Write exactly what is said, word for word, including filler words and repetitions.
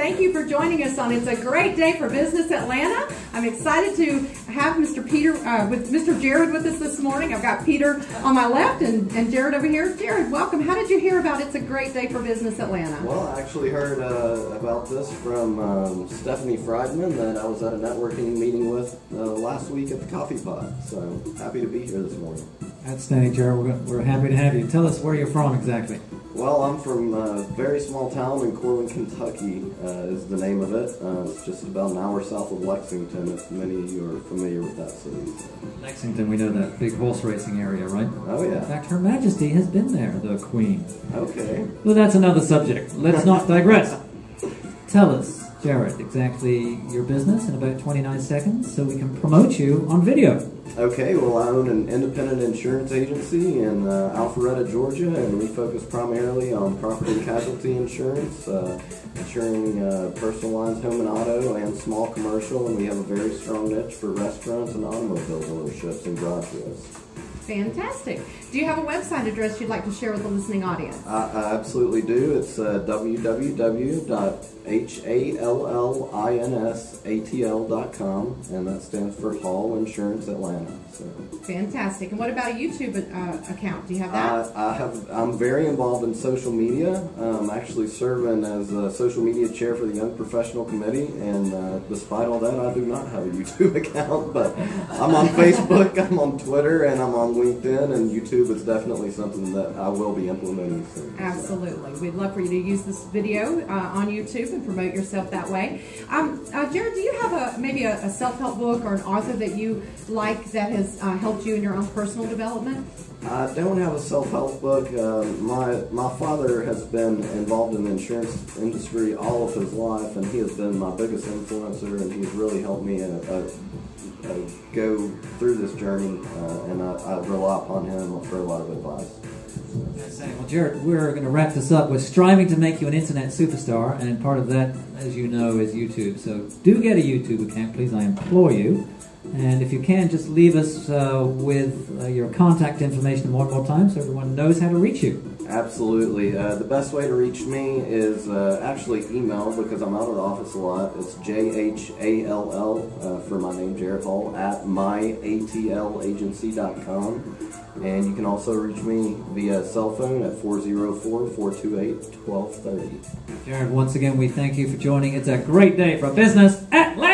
thank you for joining us on It's a Great Day for Business Atlanta. I'm excited to have Mister Peter uh, with Mister Jared with us this morning. I've got Peter on my left and, and Jared over here. Jared, welcome. How did you hear about It's a Great Day for Business Atlanta? Well, I actually heard uh, about this from um, Stefanie Friedman that I was at a networking meeting with uh, last week at the Coffee Pot. So happy to be here this morning. Outstanding, Jared. We're, we're happy to have you. Tell us where you're from exactly. Well, I'm from a very small town in Corbin, Kentucky uh, is the name of it. Uh, it's just about an hour south of Lexington, if many of you are familiar with that city. Lexington, we know that big horse racing area, right? Oh, yeah. In fact, Her Majesty has been there, the Queen. Okay. Well, that's another subject. Let's not digress. Tell us, Jared, exactly your business in about twenty-nine seconds so we can promote you on video. Okay, well, I own an independent insurance agency in uh, Alpharetta, Georgia, and we focus primarily on property and casualty insurance, uh, insuring uh, personal lines, home and auto, and small commercial, and we have a very strong niche for restaurants and automobile dealerships and garage sales. Fantastic. Do you have a website address you'd like to share with the listening audience? I, I absolutely do. It's uh, w w w dot h a l l i n s a t l dot com, and that stands for Hall Insurance Atlanta. So. Fantastic. And what about a YouTube uh, account? Do you have that? I, I have, I'm very involved in social media. I'm actually serving as a social media chair for the Young Professional Committee, and uh, despite all that, I do not have a YouTube account, but I'm on Facebook, I'm on Twitter, and I'm on LinkedIn, and YouTube is definitely something that I will be implementing soon. Absolutely. So. We'd love for you to use this video uh, on YouTube and promote yourself that way. Um, uh, Jared, do you have a maybe a, a self-help book or an author that you like that has uh, helped you in your own personal development? I don't have a self-help book. Uh, my, my father has been involved in the insurance industry all of his life, and he has been my biggest influencer, and he's really helped me in a, a go through this journey, uh, and I, I rely upon him for a lot of advice. Well, Jared, we're going to wrap this up. We're striving to make you an internet superstar, and part of that, as you know, is YouTube. So do get a YouTube account, please. I implore you. And if you can, just leave us uh, with uh, your contact information one more time so everyone knows how to reach you. Absolutely. Uh, the best way to reach me is uh, actually email, because I'm out of the office a lot. It's J H A L L, uh, for my name, Jared Hall, at my a t l agency dot com. And you can also reach me via cell phone at four oh four, four two eight, one two three oh. Jared, once again, we thank you for joining. It's a great day for business at Atlanta.